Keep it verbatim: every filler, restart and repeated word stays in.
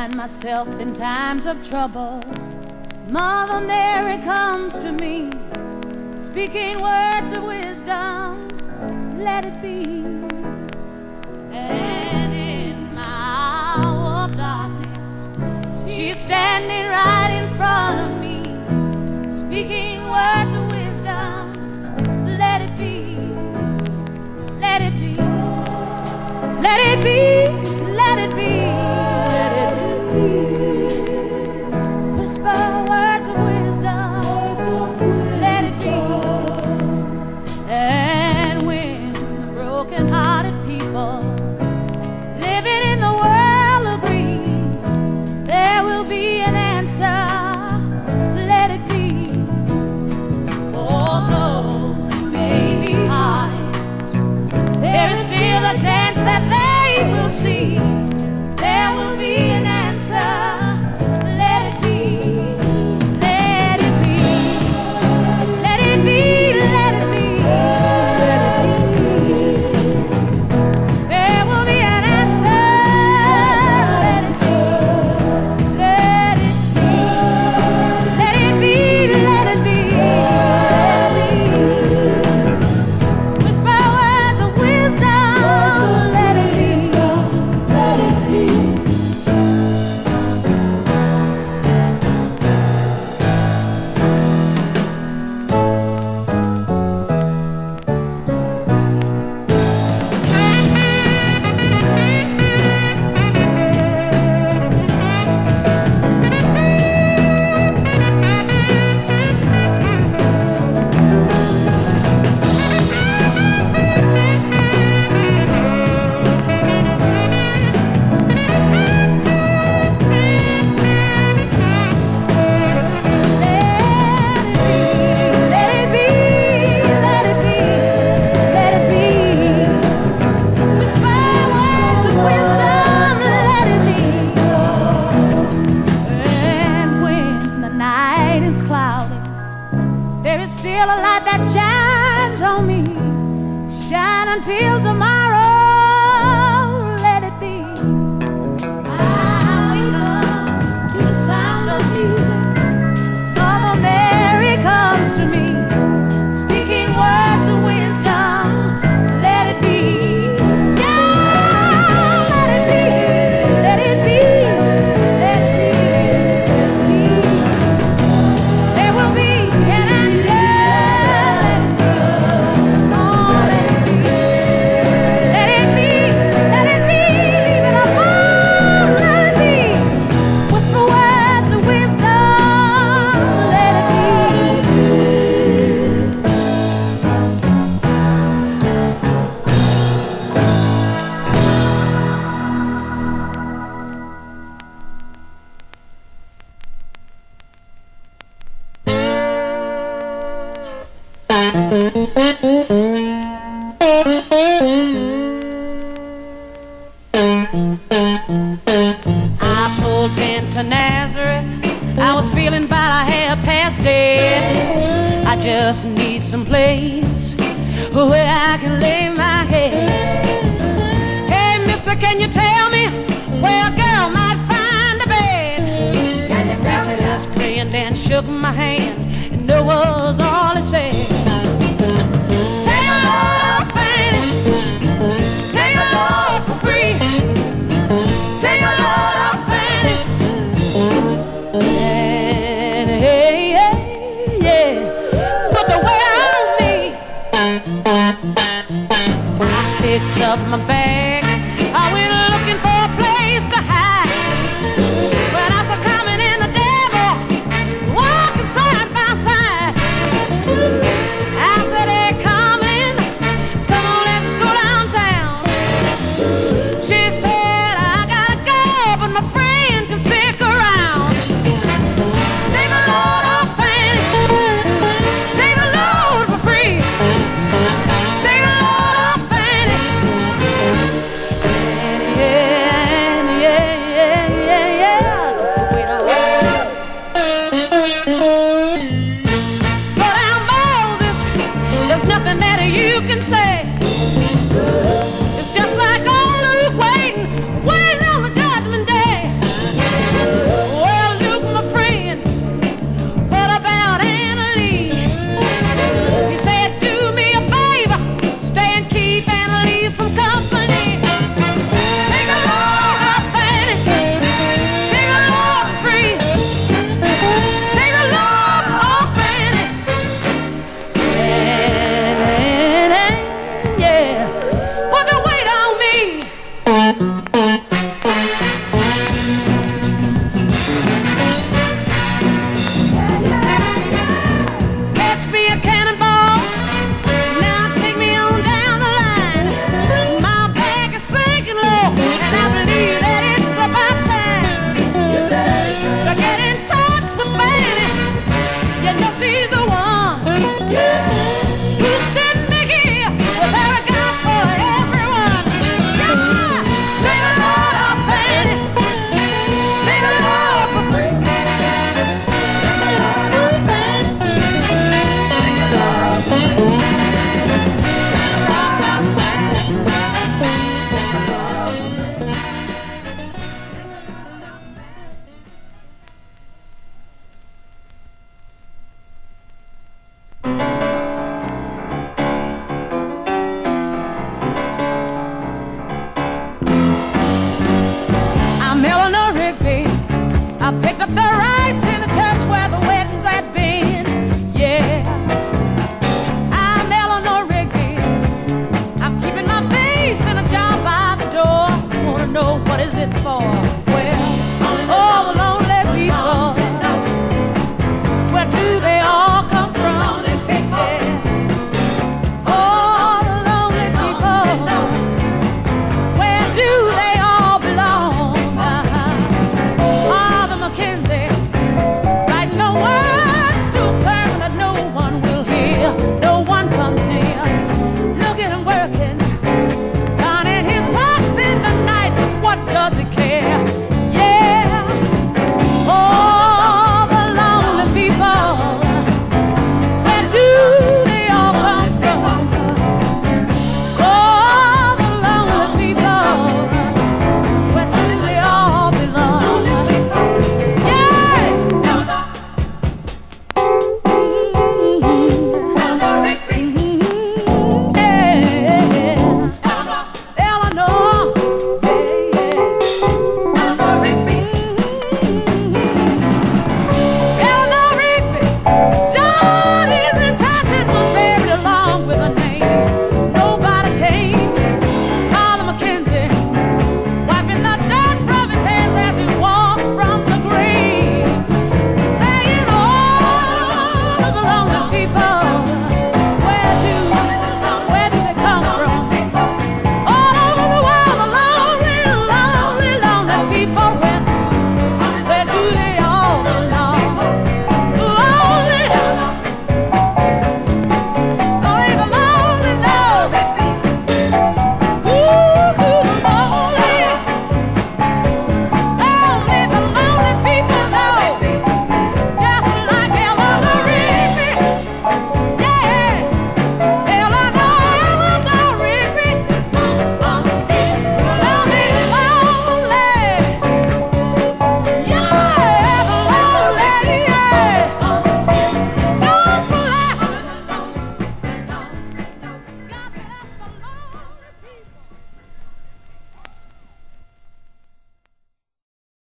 find myself in times of trouble, Mother Mary comes to me, speaking words of wisdom, let it be. And in my hour of darkness, she's standing right in front of me, speaking words of wisdom, let it be, let it be, let it be, let it be, let it be. Until tomorrow, let it be. I come to the sound of music. Mother Mary comes to me, speaking words of wisdom. Let it be. Yeah, let it be. Let it be. Let it be. Let it be. There will be an I pulled into Nazareth. I was feeling about a half past dead. I just need some place where I can lay my head. Hey, mister, can you tell me where a girl might find a bed? He just grinned and shook my hand, and that was all he said. Up my bag.